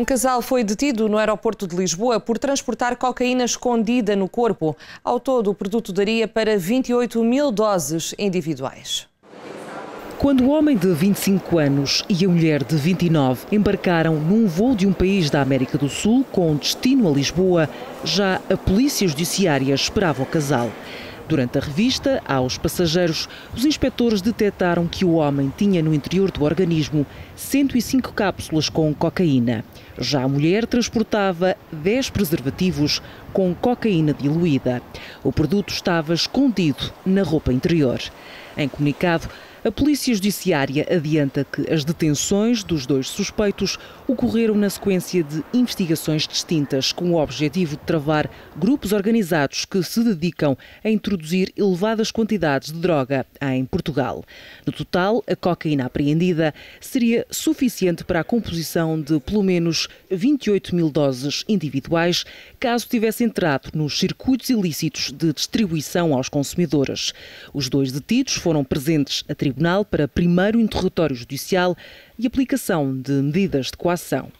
Um casal foi detido no aeroporto de Lisboa por transportar cocaína escondida no corpo. Ao todo, o produto daria para 28 mil doses individuais. Quando o homem de 25 anos e a mulher de 29 embarcaram num voo de um país da América do Sul com destino a Lisboa, já a polícia judiciária esperava o casal. Durante a revista aos passageiros, os inspetores detectaram que o homem tinha no interior do organismo 105 cápsulas com cocaína. Já a mulher transportava 10 preservativos com cocaína diluída. O produto estava escondido na roupa interior. Em comunicado, a Polícia Judiciária adianta que as detenções dos dois suspeitos ocorreram na sequência de investigações distintas, com o objetivo de travar grupos organizados que se dedicam a introduzir elevadas quantidades de droga em Portugal. No total, a cocaína apreendida seria suficiente para a composição de pelo menos 28 mil doses individuais, caso tivesse entrado nos circuitos ilícitos de distribuição aos consumidores. Os dois detidos foram presentes a tribunal para primeiro interrogatório judicial e aplicação de medidas de coação.